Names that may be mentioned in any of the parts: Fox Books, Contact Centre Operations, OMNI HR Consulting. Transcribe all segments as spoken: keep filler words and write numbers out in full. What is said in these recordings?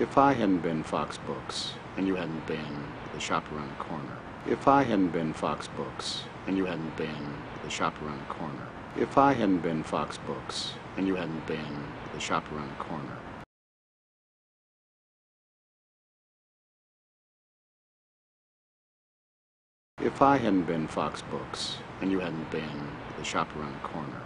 If I hadn't been Fox Books and you hadn't been the shop around the corner. If I hadn't been Fox Books and you hadn't been the shop around the corner. If I hadn't been Fox Books and you hadn't been the shop around the corner. If I hadn't been Fox Books and you hadn't been the shop around the corner.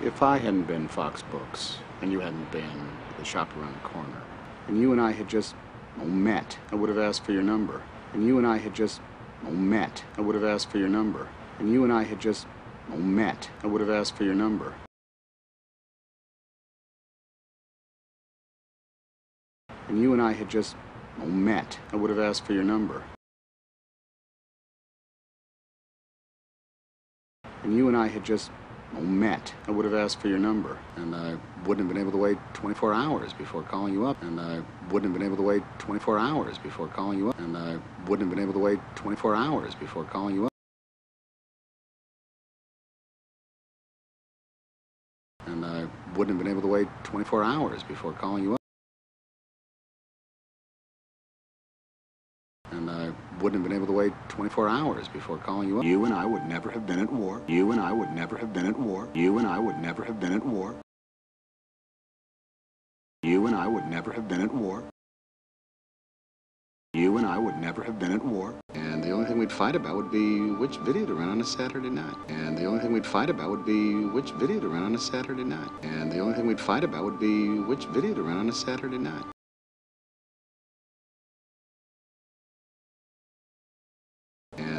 If I hadn't been Fox Books and you hadn't been the shop around the corner, and you and I had just met, I would have asked for your number. And you and I had just met, I would have asked for your number. And you and I had just met, I would have asked for your number. And you and I had just met, I would have asked for your number. And you and I had just met, I would have asked for your number. And I wouldn't have been able to wait twenty-four hours before calling you up. And I wouldn't have been able to wait twenty-four hours before calling you up. And I wouldn't have been able to wait twenty-four hours before calling you up. And I wouldn't have been able to wait twenty-four hours before calling you up. And I wouldn't have been able to wait twenty-four hours before calling you up. You and I would never have been at war. You and I would never have been at war. You and I would never have been at war. You and I would never have been at war. You and I would never have been at war. And the only thing we'd fight about would be which video to run on a Saturday night. And the only thing we'd fight about would be which video to run on a Saturday night. And the only thing we'd fight about would be which video to run on a Saturday night.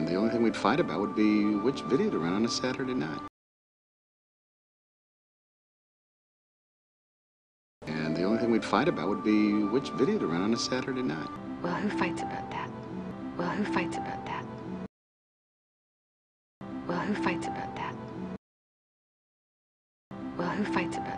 The only thing we'd fight about would be which video to run on a Saturday night. And the only thing we'd fight about would be which video to run on a Saturday night. Well, who fights about that? Well, who fights about that? Well, who fights about that? Well, who fights about that?